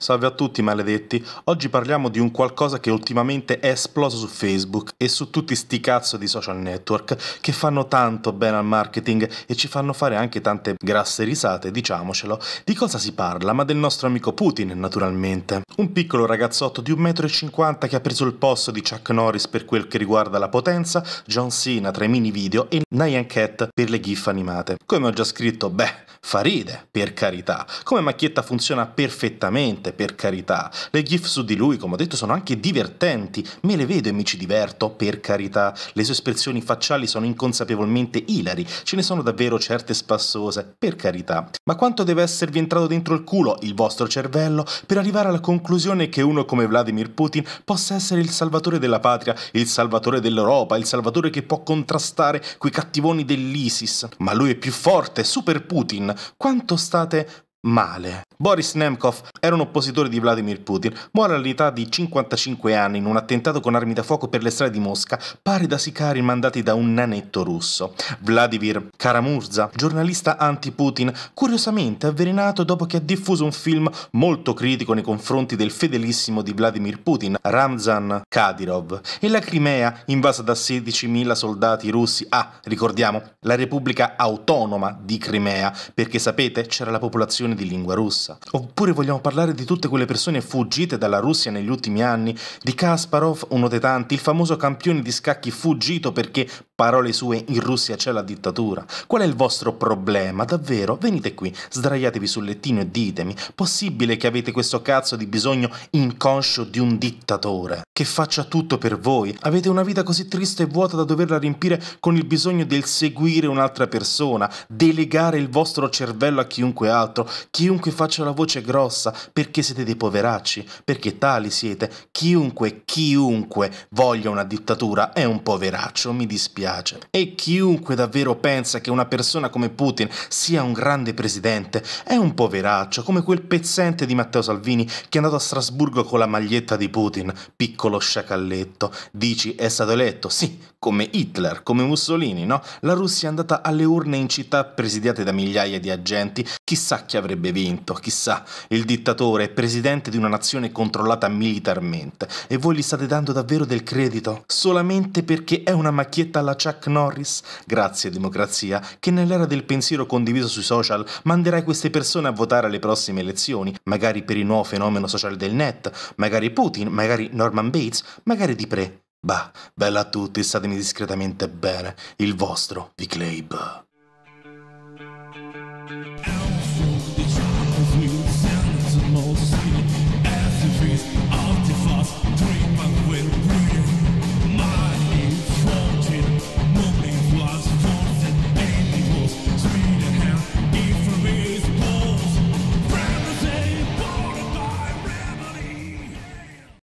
Salve a tutti maledetti, oggi parliamo di un qualcosa che ultimamente è esploso su Facebook e su tutti sti cazzo di social network che fanno tanto bene al marketing e ci fanno fare anche tante grasse risate, diciamocelo. Di cosa si parla? Ma del nostro amico Putin, naturalmente. Un piccolo ragazzotto di 1,50 m che ha preso il posto di Chuck Norris per quel che riguarda la potenza, John Cena tra i mini video e Nyan Cat per le gif animate. Come ho già scritto, fa ride, per carità. Come macchietta funziona perfettamente, per carità. Le gif su di lui, come ho detto, sono anche divertenti, me le vedo e mi ci diverto, per carità. Le sue espressioni facciali sono inconsapevolmente ilari, ce ne sono davvero certe spassose, per carità. Ma quanto deve esservi entrato dentro il culo, il vostro cervello, per arrivare alla conclusione che uno come Vladimir Putin possa essere il salvatore della patria, il salvatore dell'Europa, il salvatore che può contrastare quei cattivoni dell'ISIS? Ma lui è più forte, Super Putin. Quanto state male. Boris Nemtsov era un oppositore di Vladimir Putin, muore all'età di 55 anni in un attentato con armi da fuoco per le strade di Mosca, pari da sicari mandati da un nanetto russo. Vladimir Karamurza, giornalista anti-Putin, curiosamente avvelenato dopo che ha diffuso un film molto critico nei confronti del fedelissimo di Vladimir Putin, Ramzan Kadyrov. E la Crimea, invasa da 16.000 soldati russi, ricordiamo, la Repubblica Autonoma di Crimea, perché sapete c'era la popolazione di lingua russa. Oppure vogliamo parlare di tutte quelle persone fuggite dalla Russia negli ultimi anni, di Kasparov, uno dei tanti, il famoso campione di scacchi fuggito perché, parole sue, in Russia c'è la dittatura. Qual è il vostro problema? Davvero? Venite qui, sdraiatevi sul lettino e ditemi, possibile che avete questo cazzo di bisogno inconscio di un dittatore che faccia tutto per voi? Avete una vita così triste e vuota da doverla riempire con il bisogno del seguire un'altra persona, delegare il vostro cervello a chiunque altro, chiunque faccia la voce grossa, perché siete dei poveracci, perché tali siete. Chiunque voglia una dittatura è un poveraccio, mi dispiace. E chiunque davvero pensa che una persona come Putin sia un grande presidente è un poveraccio, come quel pezzente di Matteo Salvini che è andato a Strasburgo con la maglietta di Putin, piccolo sciacalletto. Dici, è stato eletto, sì, come Hitler, come Mussolini, no? La Russia è andata alle urne in città presidiate da migliaia di agenti, chissà chi avrebbe vinto, chissà. Il dittatore è presidente di una nazione controllata militarmente e voi gli state dando davvero del credito solamente perché è una macchietta alla Chuck Norris? Grazie democrazia, che nell'era del pensiero condiviso sui social manderai queste persone a votare alle prossime elezioni, magari per il nuovo fenomeno sociale del net, magari Putin, magari Norman Bates, magari Dipré. Bella a tutti, statemi discretamente bene. Il vostro vKlabe.